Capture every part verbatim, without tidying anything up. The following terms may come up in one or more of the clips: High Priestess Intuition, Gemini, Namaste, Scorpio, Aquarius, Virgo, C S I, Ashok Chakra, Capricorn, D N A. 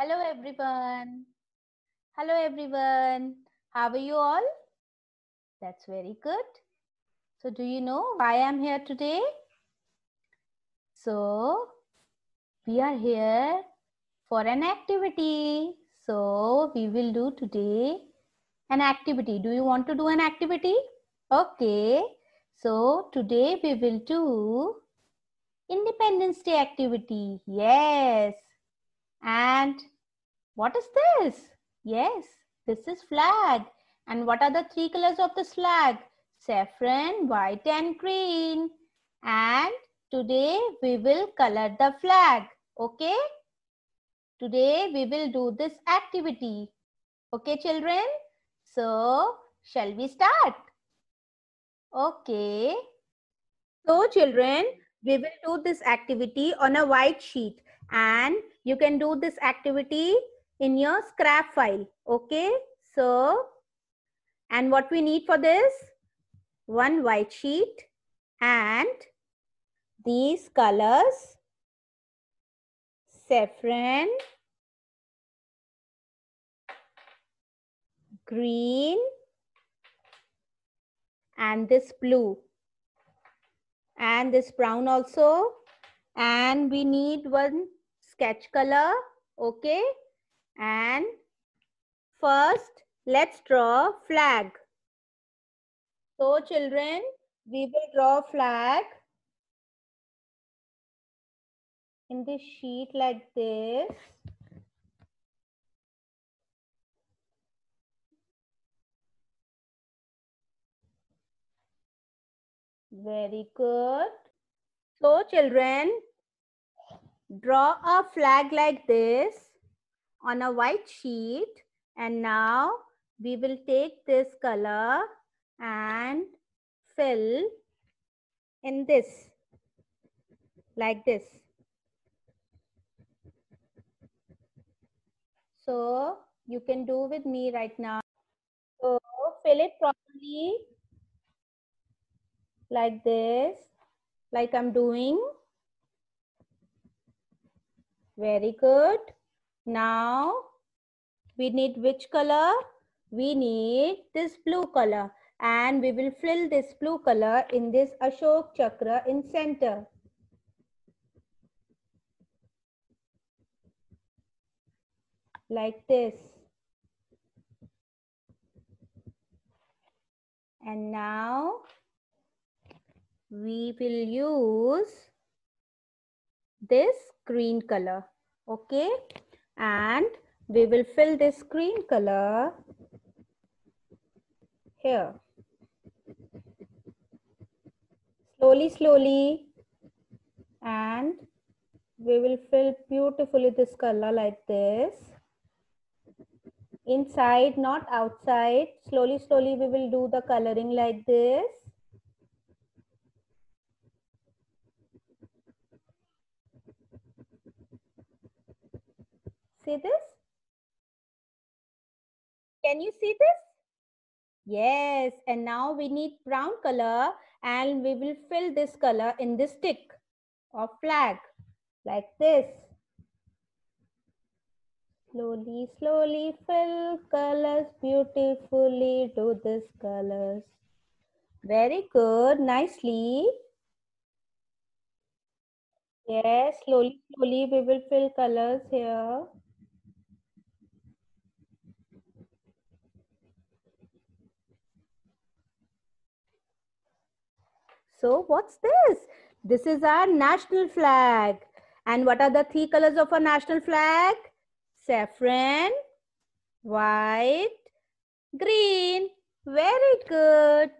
Hello everyone. Hello everyone. How are you all? That's very good. So do you know why I'm here today? So we are here for an activity. So we will do today an activity. Do you want to do an activity? Okay. So today we will do Independence Day activity. Yes. And what is this? Yes, this is flag. And what are the three colors of this flag? Saffron, white and green. And today we will color the flag. Okay? Today we will do this activity. Okay, children? So, shall we start? Okay. So, children, we will do this activity on a white sheet. And you can do this activity in your scrap file. Okay. So, and what we need for this? One white sheet and these colors. Saffron, green, and this blue. And this brown also. And we need one sketch color, okay? And first, let's draw flag. So children, we will draw flag in this sheet like this. Very good. So children, draw a flag like this on a white sheet, and now we will take this color and fill in this like this. So you can do with me right now. So fill it properly like this, like I'm doing. Very good. Now we need which color? We need this blue color, and we will fill this blue color in this Ashok Chakra in center. Like this. And now we will use this green color, okay, and we will fill this green color here. Slowly, slowly, and we will fill beautifully this color like this. Inside, not outside. Slowly, slowly, we will do the coloring like this. See this? Can you see this? Yes. And now we need brown color, and we will fill this color in this stick or flag like this. Slowly, slowly fill colors beautifully. Do this colors. Very good. Nicely. Yes. Slowly, slowly we will fill colors here. So what's this? This is our national flag. And what are the three colors of our national flag? Saffron, white, green. Very good.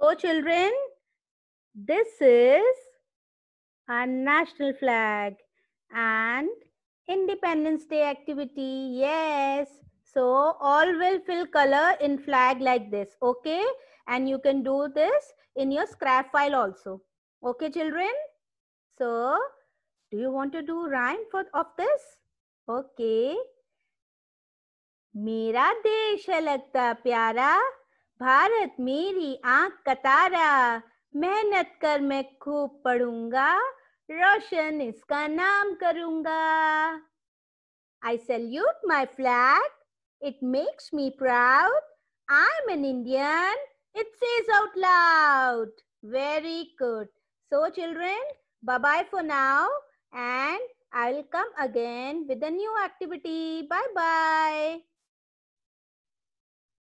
So children, this is our national flag and Independence Day activity. Yes. So all will fill color in flag like this. Okay. And you can do this in your scrap file also. Okay, children? So, do you want to do rhyme for of this? Okay. मेरा देश है लगता प्यारा, भारत मेरी आँख का तारा, मेहनत कर मैं खूब पढ़ूंगा, रोशन इसका नाम करूंगा. I salute my flag. It makes me proud. I'm an Indian. It says out loud. Very good. So children, bye-bye for now. And I will come again with a new activity. Bye-bye.